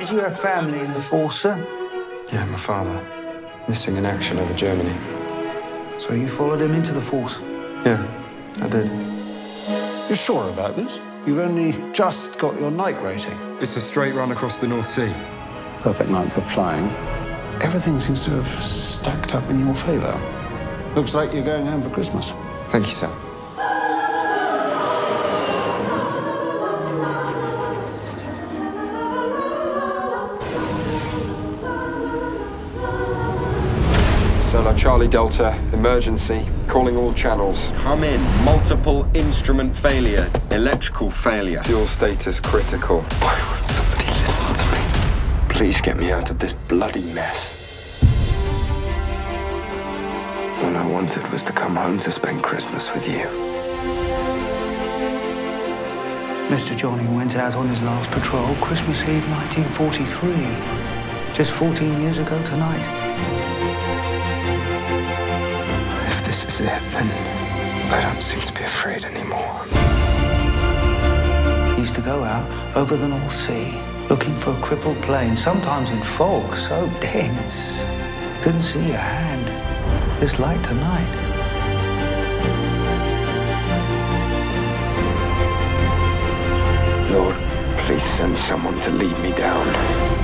Did you have family in the force, sir? Yeah, my father. Missing in action over Germany. So you followed him into the force? Yeah, I did. You're sure about this? You've only just got your night rating. It's a straight run across the North Sea. Perfect night for flying. Everything seems to have stacked up in your favour. Looks like you're going home for Christmas. Thank you, sir. Solo Charlie Delta, emergency, calling all channels. Come in. Multiple instrument failure, electrical failure. Fuel status critical. Why won't somebody listen to me? Please get me out of this bloody mess. All I wanted was to come home to spend Christmas with you. Mr. Johnny went out on his last patrol Christmas Eve 1943, just 14 years ago tonight. It, and I don't seem to be afraid anymore. He used to go out over the North Sea looking for a crippled plane, sometimes in fog so dense you couldn't see a hand. It's light tonight. Lord, please send someone to lead me down.